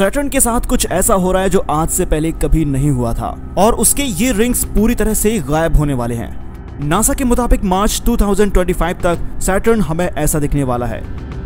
Saturn के साथ कुछ ऐसा हो रहा है जो आज से पहले कभी नहीं हुआ था और उसके ये रिंग्स पूरी तरह से गायब होने वाले हैं। नासा के मुताबिक मार्च 2025 तक सैटर्न हमें ऐसा दिखने वाला है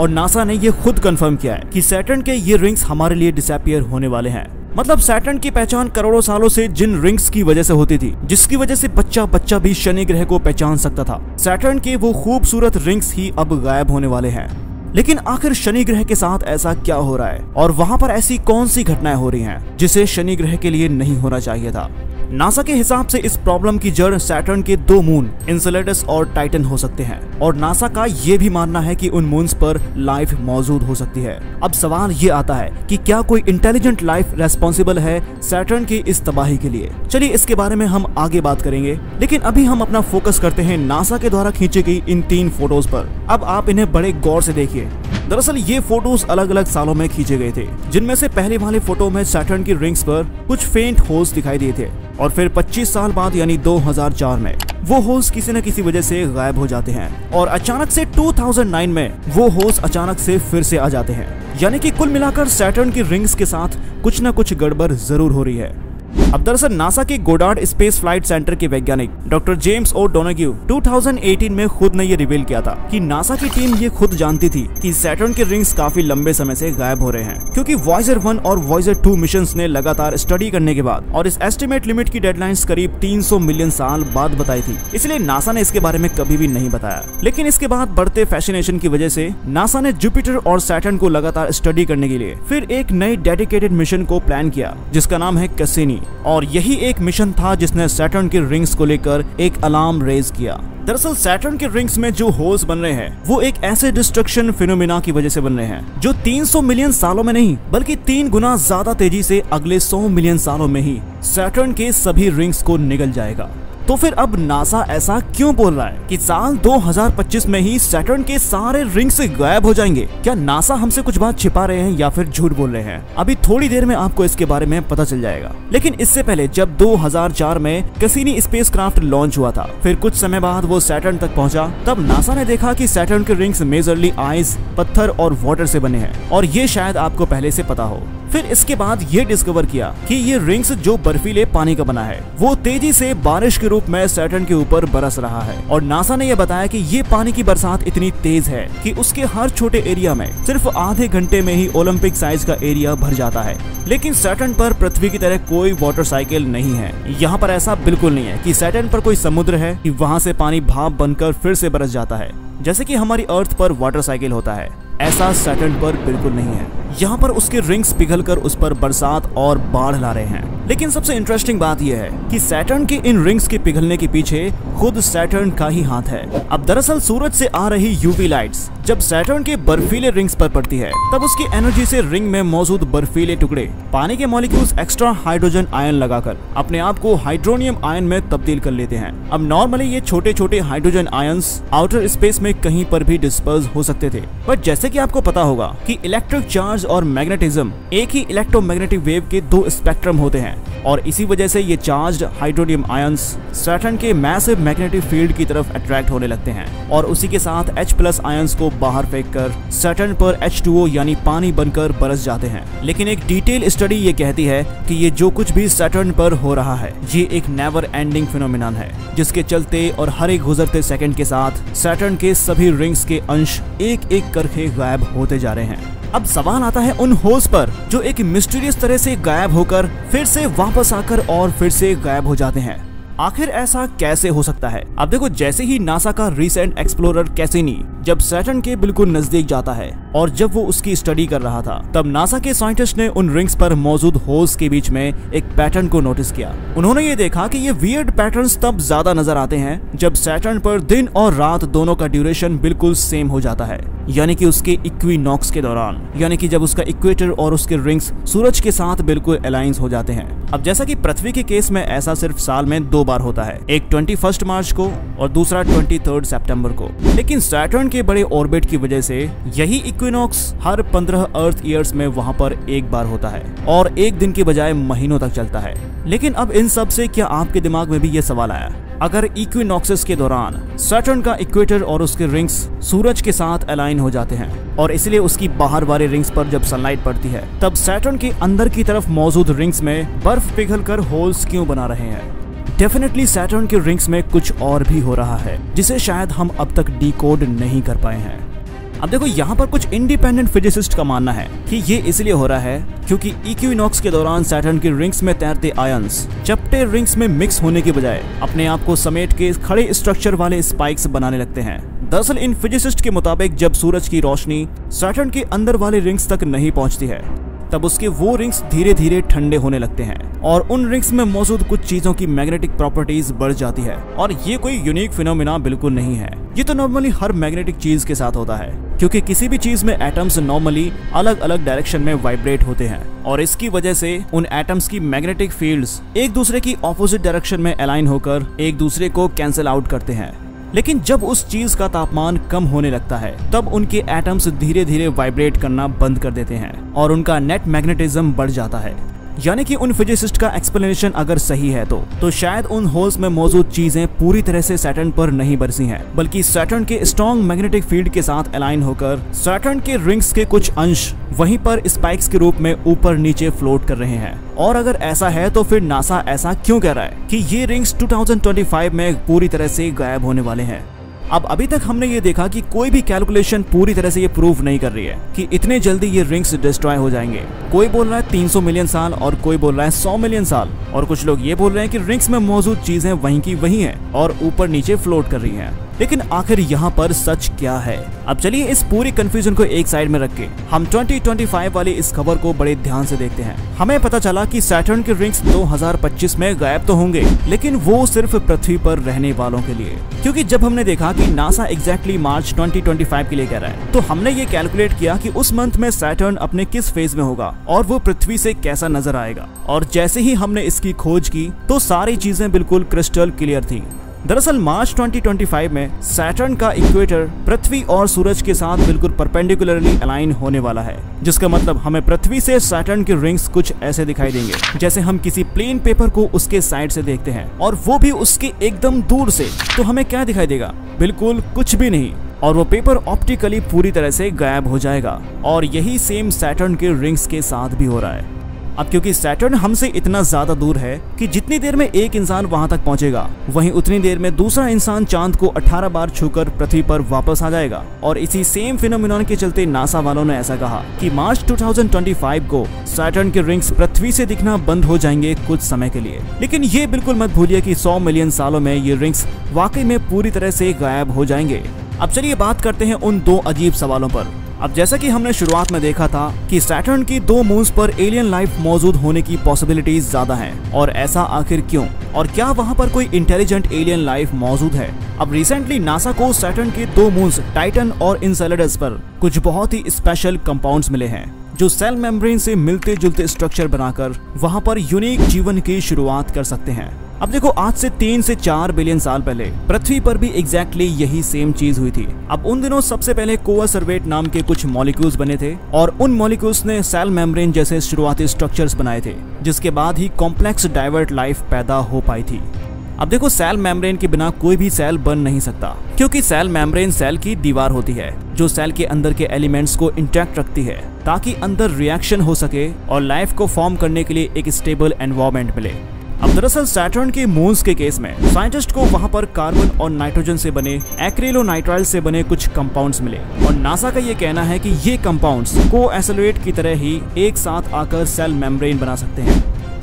और नासा ने ये खुद कंफर्म किया है कि सैटर्न के ये रिंग्स हमारे लिए डिसअपीयर होने वाले हैं। मतलब सैटर्न की पहचान करोड़ों सालों से जिन रिंग्स की वजह से होती थी, जिसकी वजह से बच्चा बच्चा भी शनि ग्रह को पहचान सकता था, सैटर्न के वो खूबसूरत रिंग्स ही अब गायब होने वाले हैं। लेकिन आखिर शनि ग्रह के साथ ऐसा क्या हो रहा है और वहाँ पर ऐसी कौन सी घटनाएं हो रही हैं जिसे शनि ग्रह के लिए नहीं होना चाहिए था। नासा के हिसाब से इस प्रॉब्लम की जड़ सैटर्न के दो मून एनसेलेडस और टाइटन हो सकते हैं और नासा का ये भी मानना है कि उन मून्स पर लाइफ मौजूद हो सकती है। अब सवाल ये आता है कि क्या कोई इंटेलिजेंट लाइफ रेस्पॉन्सिबल है सैटर्न की इस तबाही के लिए। चलिए इसके बारे में हम आगे बात करेंगे, लेकिन अभी हम अपना फोकस करते हैं नासा के द्वारा खींची गई इन तीन फोटोज पर। अब आप इन्हें बड़े गौर से देखिए। दरअसल ये फोटोज अलग अलग सालों में खींचे गए थे, जिनमें से पहले वाले फोटो में सैटर्न की रिंग्स पर कुछ फेंट होल्स दिखाई दिए थे और फिर 25 साल बाद यानी 2004 में वो होल्स किसी न किसी वजह से गायब हो जाते हैं और अचानक से 2009 में वो होल्स अचानक से फिर से आ जाते हैं। यानी कि कुल मिलाकर सैटर्न की रिंग्स के साथ कुछ न कुछ गड़बड़ जरूर हो रही है। अब दरअसल नासा के गोडार्ड स्पेस फ्लाइट सेंटर के वैज्ञानिक डॉक्टर जेम्स ओ डोनाग्यू 2018 में खुद ने ये रिवील किया था कि नासा की टीम ये खुद जानती थी कि सैटर्न के रिंग्स काफी लंबे समय से गायब हो रहे हैं, क्योंकि वॉयजर 1 और वॉयजर 2 मिशंस ने लगातार स्टडी करने के बाद और इस एस्टिमेट लिमिट की डेडलाइंस करीब 300 मिलियन साल बाद बताई थी, इसलिए नासा ने इसके बारे में कभी भी नहीं बताया। लेकिन इसके बाद बढ़ते फैसिनेशन की वजह से नासा ने जुपिटर और सैटर्न को लगातार स्टडी करने के लिए फिर एक नए डेडिकेटेड मिशन को प्लान किया, जिसका नाम है कैसिनी, और यही एक मिशन था जिसने सैटर्न के रिंग्स को लेकर एक अलार्म रेज किया। दरअसल सैटर्न के रिंग्स में जो होल्स बन रहे हैं वो एक ऐसे डिस्ट्रक्शन फिनोमिना की वजह से बन रहे हैं जो 300 मिलियन सालों में नहीं बल्कि 3 गुना ज्यादा तेजी से अगले 100 मिलियन सालों में ही सैटर्न के सभी रिंग्स को निगल जाएगा। तो फिर अब नासा ऐसा क्यों बोल रहा है कि साल 2025 में ही सैटर्न के सारे रिंग्स गायब हो जाएंगे? क्या नासा हमसे कुछ बात छिपा रहे हैं या फिर झूठ बोल रहे हैं? अभी थोड़ी देर में आपको इसके बारे में पता चल जाएगा। लेकिन इससे पहले जब 2004 में कैसिनी स्पेसक्राफ्ट लॉन्च हुआ था, फिर कुछ समय बाद वो सैटर्न तक पहुँचा, तब नासा ने देखा कि सैटर्न के रिंग्स मेजरली आइस, पत्थर और वाटर से बने हैं और ये शायद आपको पहले से पता हो। फिर इसके बाद ये डिस्कवर किया कि ये रिंग्स जो बर्फीले पानी का बना है वो तेजी से बारिश के रूप में सैटर्न के ऊपर बरस रहा है और नासा ने यह बताया कि ये पानी की बरसात इतनी तेज है कि उसके हर छोटे एरिया में सिर्फ आधे घंटे में ही ओलंपिक साइज का एरिया भर जाता है। लेकिन सैटर्न पर पृथ्वी की तरह कोई वाटर साइकिल नहीं है। यहाँ पर ऐसा बिल्कुल नहीं है कि सैटर्न पर कोई समुद्र है कि वहाँ से पानी भाप बनकर फिर से बरस जाता है, जैसे कि हमारी अर्थ पर वाटर साइकिल होता है। ऐसा सैटर्न पर बिल्कुल नहीं है। यहाँ पर उसके रिंग्स पिघलकर उस पर बरसात और बाढ़ ला रहे हैं। लेकिन सबसे इंटरेस्टिंग बात यह है कि सैटर्न के इन रिंग्स के पिघलने के पीछे खुद सैटर्न का ही हाथ है। अब दरअसल सूरज से आ रही यूवी लाइट्स जब सैटर्न के बर्फीले रिंग्स पर पड़ती है, तब उसकी एनर्जी से रिंग में मौजूद बर्फीले टुकड़े पानी के मॉलिक्यूल्स एक्स्ट्रा हाइड्रोजन आयन लगाकर अपने आप को हाइड्रोनियम आयन में तब्दील कर लेते हैं। अब नॉर्मली ये छोटे छोटे हाइड्रोजन आयन्स आउटर स्पेस में कहीं पर भी डिस्पर्स हो सकते थे, बट जैसे कि आपको पता होगा कि इलेक्ट्रिक चार्ज और मैग्नेटिज्म एक ही इलेक्ट्रोमैग्नेटिक वेव के 2 स्पेक्ट्रम होते हैं और इसी वजह से ये चार्ज हाइड्रोनियम आयंस सैटर्न के मैसिव मैग्नेटिक फील्ड की तरफ अट्रैक्ट होने लगते हैं और उसी के साथ H+ आयंस को बाहर फेंककर सैटर्न पर H2O यानी पानी बनकर बरस जाते हैं। लेकिन एक डिटेल स्टडी ये कहती है कि ये जो कुछ भी सैटर्न पर हो रहा है ये एक नेवर एंडिंग फिनोमिनन है, जिसके चलते और हर एक गुजरते सेकंड के साथ सैटर्न के सभी रिंग्स के अंश एक एक करके गायब होते जा रहे हैं। अब सवाल आता है उन होल्स पर जो एक मिस्टीरियस तरह से गायब होकर फिर से वापस आकर और फिर से गायब हो जाते हैं। आखिर ऐसा कैसे हो सकता है? अब देखो, जैसे ही नासा का रिसेंट एक्सप्लोरर कैसिनी जब सैटर्न के बिल्कुल नजदीक जाता है और जब वो उसकी स्टडी कर रहा था, तब नासा के साइंटिस्ट ने उन रिंग्स पर मौजूद होल्स के बीच में एक पैटर्न को नोटिस किया। उन्होंने ये देखा कि ये वियर्ड पैटर्न्स तब ज्यादा नजर आते हैं जब सैटर्न पर दिन और रात दोनों का ड्यूरेशन बिल्कुल सेम हो जाता है, यानी कि उसके इक्विनॉक्स के दौरान, यानी कि जब उसका इक्वेटर और उसके रिंग्स सूरज के साथ बिल्कुल अलाइंस हो जाते हैं। अब जैसा कि पृथ्वी के केस में ऐसा सिर्फ साल में 2 बार होता है, एक 21 मार्च को और दूसरा 23 सितंबर को। लेकिन सैटर्न के बड़े ऑर्बिट की वजह से यही इक्विनॉक्स हर 15 अर्थ ईयर्स में वहां पर एक बार होता है और एक दिन के बजाय महीनों तक चलता है। लेकिन अब इन सब से क्या आपके दिमाग में भी ये सवाल आया, अगर इक्विनॉक्सेस के दौरान सैटर्न का इक्वेटर और उसके रिंग्स सूरज के साथ अलाइन हो जाते हैं और इसलिए उसकी बाहर वाले रिंग्स पर जब सनलाइट पड़ती है तब सैटर्न के अंदर की तरफ मौजूद रिंग्स में बर्फ पिघलकर होल्स क्यों बना रहे हैं? डेफिनेटली सैटर्न के रिंग्स में कुछ और भी हो रहा है जिसे शायद हम अब तक डीकोड नहीं कर पाए हैं। अब देखो, यहाँ पर कुछ इंडिपेंडेंट फिजिसिस्ट का मानना है कि ये इसलिए हो रहा है क्योंकि इक्विनॉक्स के दौरान सैटर्न के रिंग्स में तैरते आयंस चपटे रिंग्स में मिक्स होने के बजाय अपने आप को समेट के खड़े स्ट्रक्चर वाले स्पाइक्स बनाने लगते हैं। दरअसल इन फिजिसिस्ट के मुताबिक जब सूरज की रोशनी सैटर्न के अंदर वाले रिंग्स तक नहीं पहुँचती है तब उसके वो रिंग्स धीरे धीरे ठंडे होने लगते हैं और उन रिंग्स में मौजूद कुछ चीजों की मैग्नेटिक प्रॉपर्टीज बढ़ जाती है। और ये कोई यूनिक फिनोमिना बिल्कुल नहीं है, ये तो नॉर्मली हर मैग्नेटिक चीज के साथ होता है क्योंकि किसी भी चीज में एटम्स नॉर्मली अलग अलग डायरेक्शन में वाइब्रेट होते हैं और इसकी वजह से उन एटम्स की मैग्नेटिक फील्ड्स एक दूसरे की ऑपोजिट डायरेक्शन में अलाइन होकर एक दूसरे को कैंसिल आउट करते हैं। लेकिन जब उस चीज का तापमान कम होने लगता है तब उनके एटम्स धीरे धीरे वाइब्रेट करना बंद कर देते हैं और उनका नेट मैग्नेटिज्म बढ़ जाता है। यानी कि उन फिजिसिस्ट का एक्सप्लेनेशन अगर सही है तो शायद उन होल्स में मौजूद चीजें पूरी तरह से सैटर्न पर नहीं बरसी हैं, बल्कि सैटर्न के स्ट्रॉन्ग मैग्नेटिक फील्ड के साथ अलाइन होकर सैटर्न के रिंग्स के कुछ अंश वहीं पर स्पाइक्स के रूप में ऊपर नीचे फ्लोट कर रहे हैं। और अगर ऐसा है तो फिर नासा ऐसा क्यों कह रहा है कि ये रिंग्स 2025 में पूरी तरह से गायब होने वाले हैं? अब अभी तक हमने ये देखा कि कोई भी कैलकुलेशन पूरी तरह से ये प्रूव नहीं कर रही है कि इतने जल्दी ये रिंग्स डिस्ट्रॉय हो जाएंगे। कोई बोल रहा है 300 मिलियन साल और कोई बोल रहा है 100 मिलियन साल और कुछ लोग ये बोल रहे हैं कि रिंग्स में मौजूद चीजें वहीं की वहीं हैं और ऊपर नीचे फ्लोट कर रही हैं। लेकिन आखिर यहाँ पर सच क्या है? अब चलिए इस पूरी कंफ्यूजन को एक साइड में रख के हम 2025 वाली इस खबर को बड़े ध्यान से देखते हैं। हमें पता चला कि सैटर्न के रिंग्स 2025 में गायब तो होंगे लेकिन वो सिर्फ पृथ्वी पर रहने वालों के लिए, क्योंकि जब हमने देखा कि नासा एग्जैक्टली मार्च 2025 के लिए कह रहा है तो हमने ये कैलकुलेट किया कि उस मंथ में सैटर्न अपने किस फेज में होगा और वो पृथ्वी से कैसा नजर आएगा। और जैसे ही हमने इसकी खोज की तो सारी चीजें बिल्कुल क्रिस्टल क्लियर थी। दरअसल मार्च 2025 में सैटर्न का इक्वेटर पृथ्वी और सूरज के साथ बिल्कुल परपेंडिकुलरली अलाइन होने वाला है, जिसका मतलब हमें पृथ्वी से सैटर्न के रिंग्स कुछ ऐसे दिखाई देंगे जैसे हम किसी प्लेन पेपर को उसके साइड से देखते हैं और वो भी उसके एकदम दूर से। तो हमें क्या दिखाई देगा? बिल्कुल कुछ भी नहीं, और वो पेपर ऑप्टिकली पूरी तरह से गायब हो जाएगा। और यही सेम सैटर्न के रिंग्स के साथ भी हो रहा है। अब क्योंकि सैटर्न हमसे इतना ज्यादा दूर है कि जितनी देर में एक इंसान वहां तक पहुंचेगा वहीं उतनी देर में दूसरा इंसान चांद को 18 बार छूकर पृथ्वी पर वापस आ जाएगा। और इसी सेम फिनोमिनन के चलते नासा वालों ने ऐसा कहा कि मार्च 2025 को सैटर्न के रिंग्स पृथ्वी से दिखना बंद हो जाएंगे कुछ समय के लिए। लेकिन ये बिल्कुल मत भूलिए कि 100 मिलियन सालों में ये रिंग्स वाकई में पूरी तरह से गायब हो जाएंगे। अब चलिए बात करते हैं उन दो अजीब सवालों पर। अब जैसा कि हमने शुरुआत में देखा था कि सैटर्न की दो मून्स पर एलियन लाइफ मौजूद होने की पॉसिबिलिटीज ज्यादा हैं, और ऐसा आखिर क्यों? और क्या वहां पर कोई इंटेलिजेंट एलियन लाइफ मौजूद है? अब रिसेंटली नासा को सैटर्न के दो मून्स टाइटन और एनसेलेडस पर कुछ बहुत ही स्पेशल कंपाउंड्स मिले हैं जो सेल मेम्ब्रेन से मिलते जुलते स्ट्रक्चर बनाकर वहाँ पर यूनिक जीवन की शुरुआत कर सकते हैं। अब देखो, आज से 3 से 4 बिलियन साल पहले पृथ्वी पर भी एग्जैक्टली यही सेम चीज हुई थी। अब उन दिनों सबसे पहले कोवा सर्वेट नाम के कुछ मॉलिक्यूल्स बने थे और उन मॉलिक्यूल्स ने सेल मेम्ब्रेन जैसे शुरुआती स्ट्रक्चर्स बनाए थे, जिसके बाद ही कॉम्प्लेक्स डाइवर्ट लाइफ पैदा हो पाई थी। अब देखो, सेल मेम्ब्रेन के बिना कोई भी सेल बन नहीं सकता क्योंकि सेल मेम्ब्रेन सेल की दीवार होती है जो सेल के अंदर के एलिमेंट्स को इंटैक्ट रखती है ताकि अंदर रिएक्शन हो सके और लाइफ को फॉर्म करने के लिए एक स्टेबल एनवायरमेंट मिले। अब दरअसल सैटर्न के मून्स के केस में साइंटिस्ट को वहां पर कार्बन और नाइट्रोजन से बने एक्रिलोनाइट्राइल से बने कुछ कंपाउंड्स मिले और नासा का ये कहना है कि ये कंपाउंड्स कोएसोलेट की तरह ही एक साथ आकर सेल मेम्ब्रेन बना सकते हैं।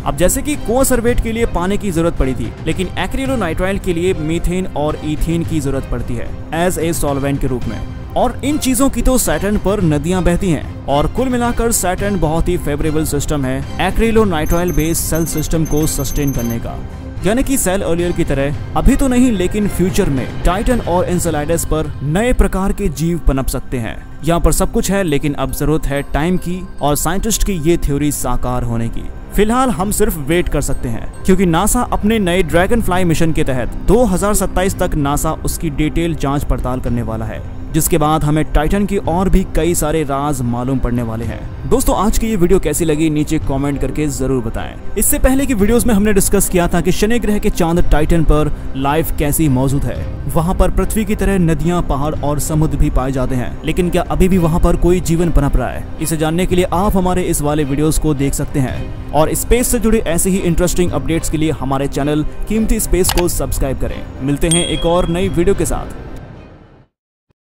अब जैसे कि कोएसोलेट के लिए पानी की जरूरत पड़ी थी, लेकिन एक्रिलोनाइट्राइल के लिए मीथेन और ईथेन की जरूरत पड़ती है एज ए सॉल्वेंट के रूप में, और इन चीजों की तो सैटर्न पर नदियां बहती हैं। और कुल मिलाकर सैटर्न बहुत ही फेवरेबल सिस्टम है एक्रिलोनाइट्राइल बेस्ड सेल सिस्टम को सस्टेन करने का। यानी कि सेल अर्लियर की तरह अभी तो नहीं लेकिन फ्यूचर में टाइटन और एनसेलाडस पर नए प्रकार के जीव पनप सकते हैं। यहाँ पर सब कुछ है लेकिन अब जरूरत है टाइम की और साइंटिस्ट की ये थ्योरी साकार होने की। फिलहाल हम सिर्फ वेट कर सकते हैं, क्योंकि नासा अपने नए ड्रैगनफ्लाई मिशन के तहत 2027 तक नासा उसकी डिटेल जांच पड़ताल करने वाला है, जिसके बाद हमें टाइटन की और भी कई सारे राज मालूम पड़ने वाले हैं। दोस्तों, आज की ये वीडियो कैसी लगी नीचे कमेंट करके जरूर बताएं। इससे पहले की वीडियोस में हमने डिस्कस किया था कि शनि ग्रह के चांद टाइटन पर लाइफ कैसी मौजूद है। वहां पर पृथ्वी की तरह नदियां, पहाड़ और समुद्र भी पाए जाते हैं, लेकिन क्या अभी भी वहां पर कोई जीवन पनप रहा है? इसे जानने के लिए आप हमारे इस वाले वीडियोस को देख सकते हैं, और स्पेस से जुड़े ऐसे ही इंटरेस्टिंग अपडेट्स के लिए हमारे चैनल कीमती स्पेस को सब्सक्राइब करें। मिलते हैं एक और नई वीडियो के साथ।